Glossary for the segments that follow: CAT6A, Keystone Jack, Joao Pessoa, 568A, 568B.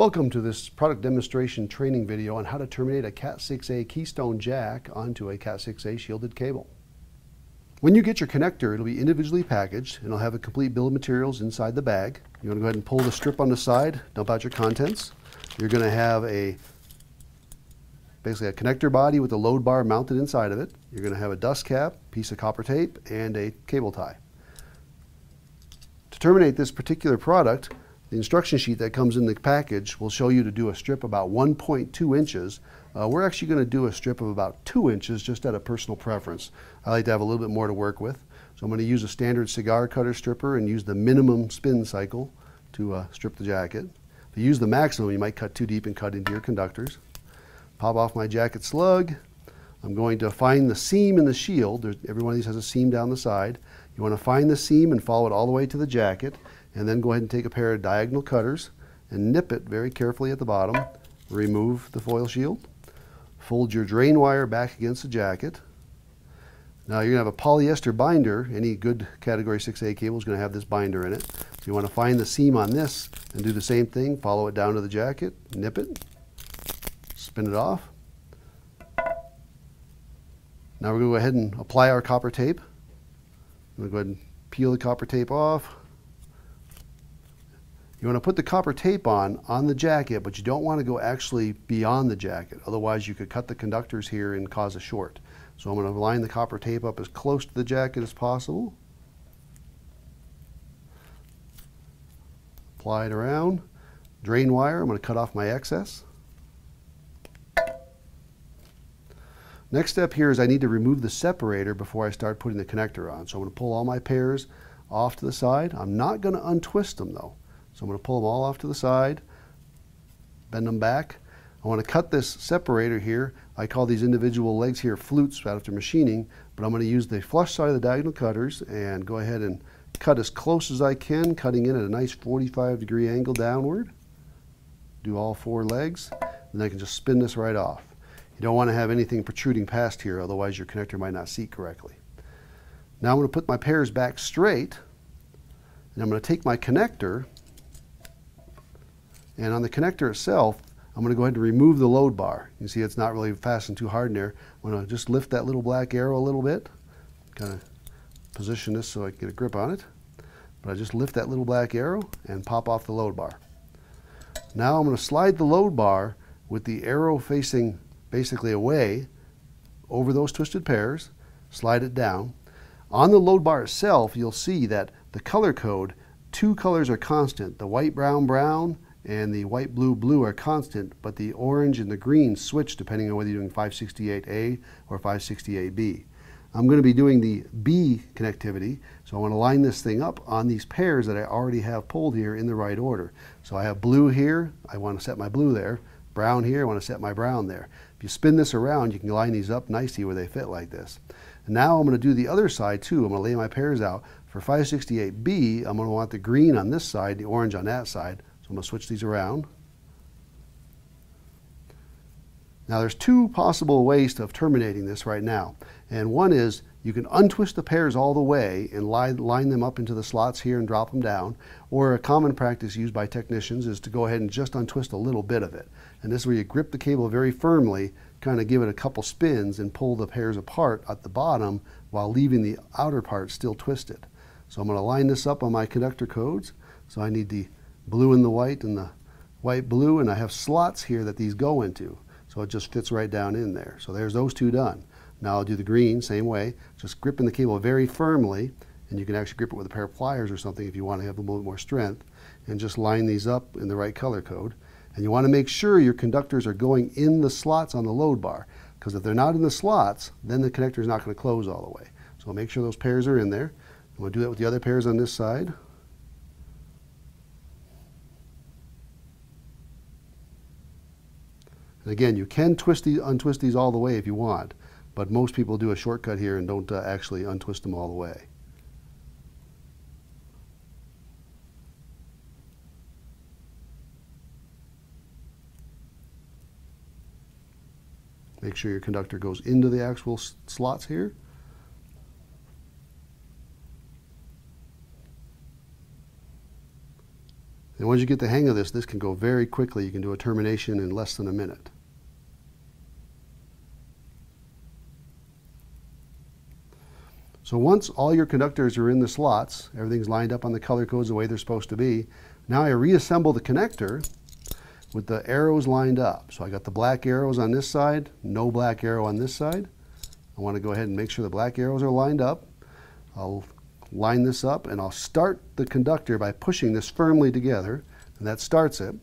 Welcome to this product demonstration training video on how to terminate a CAT6A Keystone Jack onto a CAT6A shielded cable. When you get your connector, it'll be individually packaged and it'll have a complete bill of materials inside the bag. You're going to go ahead and pull the strip on the side, dump out your contents. You're going to have basically a connector body with a load bar mounted inside of it. You're going to have a dust cap, piece of copper tape, and a cable tie. To terminate this particular product, the instruction sheet that comes in the package will show you to do a strip about 1.2 inches. We're actually going to do a strip of about 2 inches just out of personal preference. I like to have a little bit more to work with. So I'm going to use a standard cigar cutter stripper and use the minimum spin cycle to strip the jacket. If you use the maximum, you might cut too deep and cut into your conductors. Pop off my jacket slug. I'm going to find the seam in the shield. Every one of these has a seam down the side. You want to find the seam and follow it all the way to the jacket, and then go ahead and take a pair of diagonal cutters and nip it very carefully at the bottom. Remove the foil shield. Fold your drain wire back against the jacket. Now you're going to have a polyester binder. Any good category 6A cable is going to have this binder in it. So you want to find the seam on this and do the same thing. Follow it down to the jacket, nip it, spin it off. Now we're going to go ahead and apply our copper tape. I'm going to go ahead and peel the copper tape off. You want to put the copper tape on the jacket, but you don't want to go actually beyond the jacket. Otherwise, you could cut the conductors here and cause a short. So I'm going to line the copper tape up as close to the jacket as possible. Apply it around. Drain wire, I'm going to cut off my excess. Next step here is I need to remove the separator before I start putting the connector on. So I'm going to pull all my pairs off to the side. I'm not going to untwist them though. So I'm going to pull them all off to the side, bend them back. I want to cut this separator here. I call these individual legs here flutes right after machining, but I'm going to use the flush side of the diagonal cutters and go ahead and cut as close as I can, cutting in at a nice 45-degree angle downward. Do all four legs, and I can just spin this right off. You don't want to have anything protruding past here, otherwise your connector might not seat correctly. Now I'm going to put my pairs back straight, and I'm going to take my connector. And on the connector itself, I'm going to go ahead and remove the load bar. You see it's not really fastened too hard in there. I'm going to just lift that little black arrow a little bit. Kind of position this so I can get a grip on it. But I just lift that little black arrow and pop off the load bar. Now I'm going to slide the load bar with the arrow facing basically away over those twisted pairs. Slide it down. On the load bar itself, you'll see that the color code, two colors are constant. The white, brown, brown, and the white, blue, blue are constant, but the orange and the green switch depending on whether you're doing 568A or 568B. I'm going to be doing the B connectivity, so I want to line this thing up on these pairs that I already have pulled here in the right order. So I have blue here, I want to set my blue there, brown here, I want to set my brown there. If you spin this around, you can line these up nicely where they fit like this. And now I'm going to do the other side too. I'm going to lay my pairs out. For 568B, I'm going to want the green on this side, the orange on that side. I'm going to switch these around. Now there's two possible ways of terminating this right now. And one is you can untwist the pairs all the way and line them up into the slots here and drop them down. Or a common practice used by technicians is to go ahead and just untwist a little bit of it. And this is where you grip the cable very firmly, kind of give it a couple spins and pull the pairs apart at the bottom while leaving the outer part still twisted. So I'm going to line this up on my conductor codes. So I need the blue and the white and the white blue, and I have slots here that these go into, so it just fits right down in there. So there's those two done. Now I'll do the green same way, just gripping the cable very firmly, and you can actually grip it with a pair of pliers or something if you want to have a little bit more strength, and just line these up in the right color code. And you want to make sure your conductors are going in the slots on the load bar, because if they're not in the slots, then the connector is not going to close all the way. So make sure those pairs are in there. I'm going to do that with the other pairs on this side. And again, you can untwist these all the way if you want, but most people do a shortcut here and don't actually untwist them all the way. Make sure your conductor goes into the actual slots here. And once you get the hang of this, this can go very quickly. You can do a termination in less than a minute. So once all your conductors are in the slots, everything's lined up on the color codes the way they're supposed to be, now I reassemble the connector with the arrows lined up. So I got the black arrows on this side, no black arrow on this side. I want to go ahead and make sure the black arrows are lined up. I'll line this up and I'll start the conductor by pushing this firmly together, and that starts it.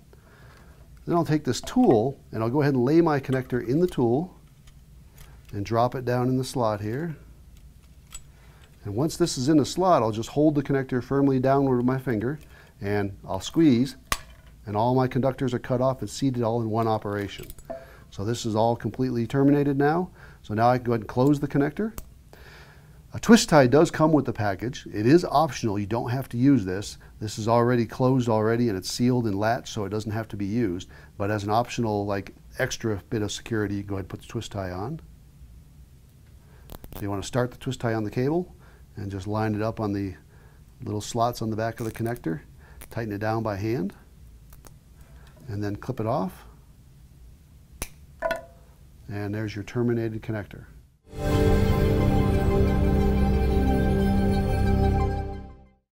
Then I'll take this tool and I'll go ahead and lay my connector in the tool and drop it down in the slot here. And once this is in the slot, I'll just hold the connector firmly downward with my finger and I'll squeeze, and all my conductors are cut off and seated all in one operation. So this is all completely terminated now. So now I can go ahead and close the connector. A twist tie does come with the package. It is optional, you don't have to use this. This is already closed already and it's sealed and latched, so it doesn't have to be used. But as an optional, like, extra bit of security, you can go ahead and put the twist tie on. So you want to start the twist tie on the cable and just line it up on the little slots on the back of the connector, tighten it down by hand, and then clip it off. And there's your terminated connector.